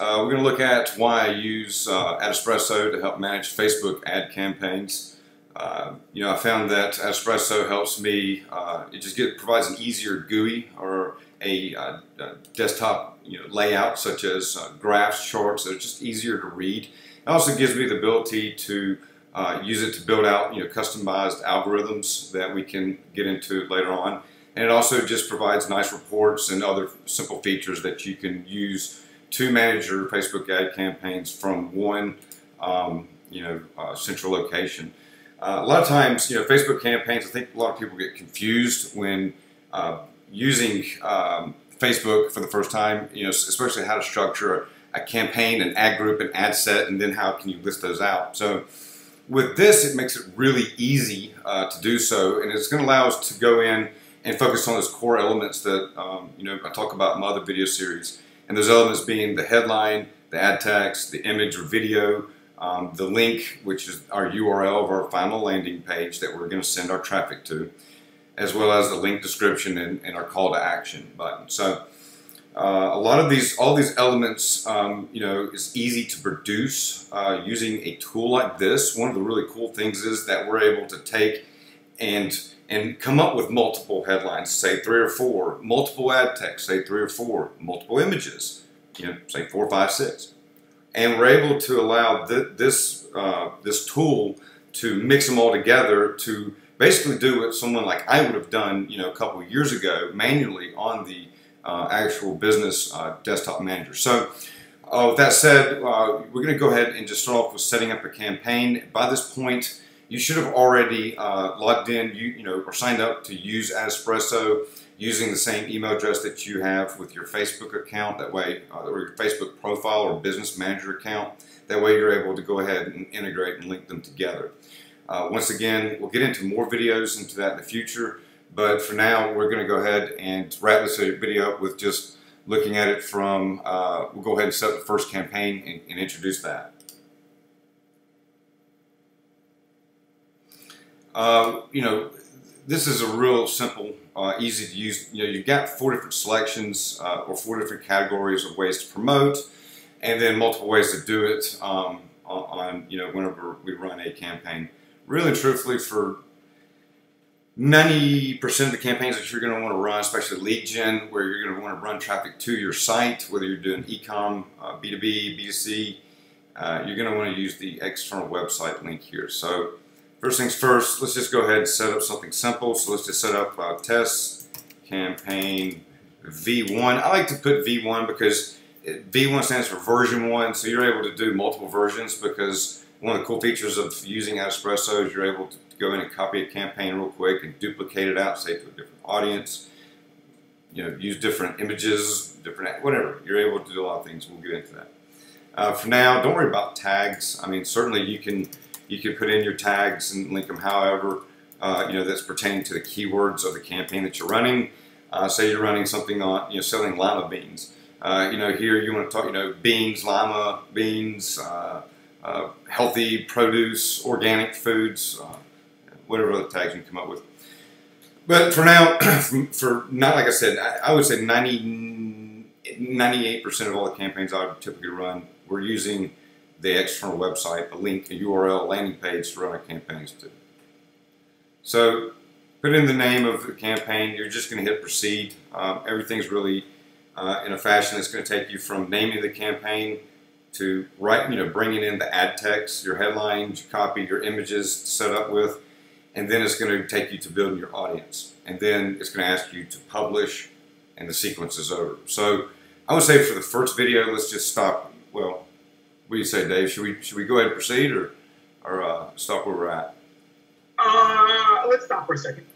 We're going to look at why I use AdEspresso to help manage Facebook ad campaigns. I found that AdEspresso helps me, provides an easier GUI or a desktop layout such as graphs, charts. They're just easier to read. It also gives me the ability to use it to build out customized algorithms that we can get into later on. And it also just provides nice reports and other simple features that you can use to manage your Facebook ad campaigns from one central location. A lot of times, Facebook campaigns, I think a lot of people get confused when using Facebook for the first time, especially how to structure a campaign, an ad group, an ad set, and then how can you list those out. So with this, it makes it really easy to do so, and it's going to allow us to go in and focus on those core elements that I talk about in my other video series. And those elements being the headline, the ad text, the image or video, the link, which is our URL of our final landing page that we're going to send our traffic to, as well as the link description and our call to action button. So all these elements, is easy to produce using a tool like this. One of the really cool things is that we're able to take and come up with multiple headlines, say 3 or 4, multiple ad text, say 3 or 4, multiple images, say 4, 5, 6. And we're able to allow this tool to mix them all together to basically do what someone like I would have done, a couple of years ago manually on the actual business desktop manager. So with that said, we're going to go ahead and just start off with setting up a campaign. By this point, you should have already logged in, or signed up to use AdEspresso using the same email address that you have with your Facebook account. That way, or your Facebook profile or business manager account. That way, you're able to go ahead and integrate and link them together. Once again, we'll get into more videos into that in the future. But for now, we're going to go ahead and wrap this video up with just looking at it from. We'll go ahead and set up the first campaign and introduce that. This is a real simple, easy to use. You've got 4 different selections or 4 different categories of ways to promote, and then multiple ways to do it whenever we run a campaign. Really, truthfully, for 90% of the campaigns that you're going to want to run, especially lead gen, where you're going to want to run traffic to your site, whether you're doing e-com, B2B, B2C, you're going to want to use the external website link here. So first things first, let's just go ahead and set up something simple. So let's just set up test campaign V1. I like to put V1 because V1 stands for version 1, so you're able to do multiple versions, because one of the cool features of using AdEspresso is you're able to go in and copy a campaign real quick and duplicate it out, say to a different audience, use different images, different, whatever. You're able to do a lot of things. We'll get into that. For now, don't worry about tags. I mean, certainly you can put in your tags and link them however, that's pertaining to the keywords of the campaign that you're running. Say you're running something on, selling lima beans. Here you want to talk, beans, lima beans, healthy produce, organic foods, whatever other tags you come up with. But for now, like I said, I would say 98% of all the campaigns I would typically run, we're using the external website, a link, a URL, landing page to run our campaigns to. So put in the name of the campaign. You're just going to hit proceed. Everything's really in a fashion that's going to take you from naming the campaign to bringing in the ad text, your headlines, your copy, your images to set up with, and then it's going to take you to building your audience, and then it's going to ask you to publish, and the sequence is over. So I would say for the first video, let's just stop. Well, what do you say, Dave? Should we go ahead and proceed, or stop where we're at? Let's stop for a second.